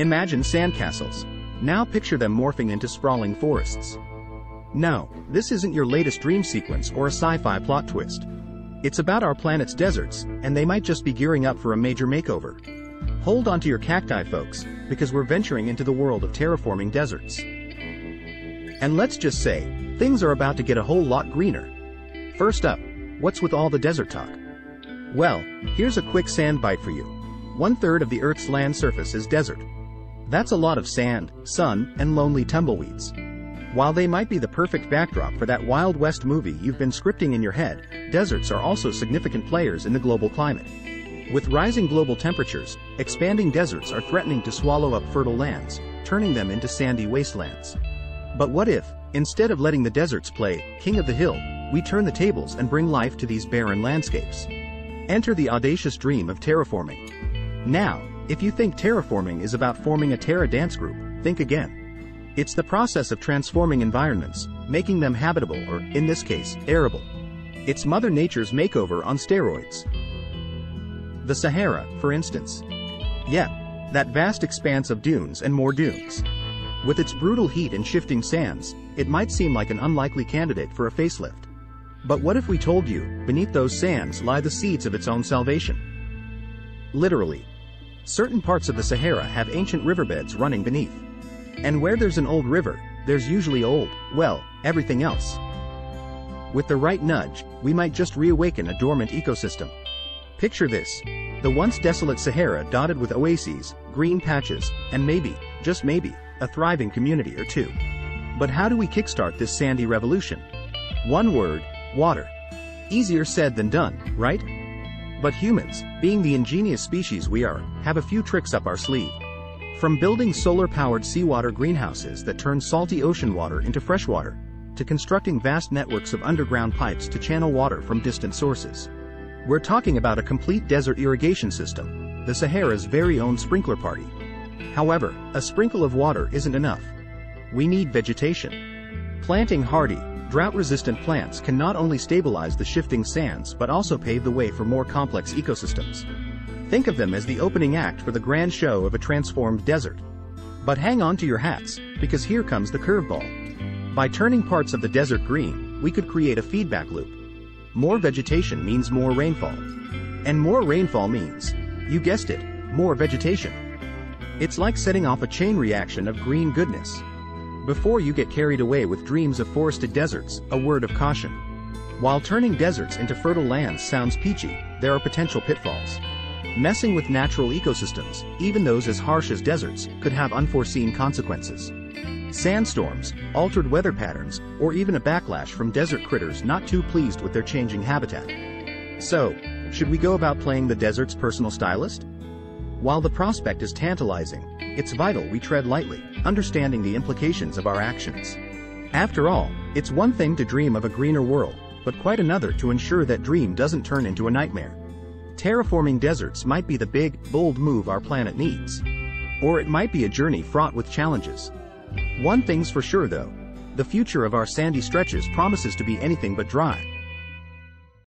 Imagine sandcastles. Now picture them morphing into sprawling forests. No, this isn't your latest dream sequence or a sci-fi plot twist. It's about our planet's deserts, and they might just be gearing up for a major makeover. Hold on to your cacti, folks, because we're venturing into the world of terraforming deserts. And let's just say, things are about to get a whole lot greener. First up, what's with all the desert talk? Well, here's a quick sand bite for you. 1/3 of the Earth's land surface is desert. That's a lot of sand, sun, and lonely tumbleweeds. While they might be the perfect backdrop for that Wild West movie you've been scripting in your head, deserts are also significant players in the global climate. With rising global temperatures, expanding deserts are threatening to swallow up fertile lands, turning them into sandy wastelands. But what if, instead of letting the deserts play king of the hill, we turn the tables and bring life to these barren landscapes? Enter the audacious dream of terraforming. Now, if you think terraforming is about forming a terra dance group, think again. It's the process of transforming environments, making them habitable or, in this case, arable. It's Mother Nature's makeover on steroids. The Sahara, for instance. Yeah, that vast expanse of dunes and more dunes. With its brutal heat and shifting sands, it might seem like an unlikely candidate for a facelift. But what if we told you, beneath those sands lie the seeds of its own salvation? Literally. Certain parts of the Sahara have ancient riverbeds running beneath. And where there's an old river, there's usually old, well, everything else. With the right nudge, we might just reawaken a dormant ecosystem. Picture this. The once desolate Sahara dotted with oases, green patches, and maybe, just maybe, a thriving community or two. But how do we kickstart this sandy revolution? One word: water. Easier said than done, right? But humans, being the ingenious species we are, have a few tricks up our sleeve. From building solar-powered seawater greenhouses that turn salty ocean water into fresh water, to constructing vast networks of underground pipes to channel water from distant sources. We're talking about a complete desert irrigation system, the Sahara's very own sprinkler party. However, a sprinkle of water isn't enough. We need vegetation. Planting hardy, drought-resistant plants can not only stabilize the shifting sands but also pave the way for more complex ecosystems. Think of them as the opening act for the grand show of a transformed desert. But hang on to your hats, because here comes the curveball. By turning parts of the desert green, we could create a feedback loop. More vegetation means more rainfall. And more rainfall means, you guessed it, more vegetation. It's like setting off a chain reaction of green goodness. Before you get carried away with dreams of forested deserts, a word of caution. While turning deserts into fertile lands sounds peachy, there are potential pitfalls. Messing with natural ecosystems, even those as harsh as deserts, could have unforeseen consequences. Sandstorms, altered weather patterns, or even a backlash from desert critters not too pleased with their changing habitat. So, should we go about playing the desert's personal stylist? While the prospect is tantalizing, it's vital we tread lightly, understanding the implications of our actions. After all, it's one thing to dream of a greener world, but quite another to ensure that dream doesn't turn into a nightmare. Terraforming deserts might be the big, bold move our planet needs. Or it might be a journey fraught with challenges. One thing's for sure though, the future of our sandy stretches promises to be anything but dry.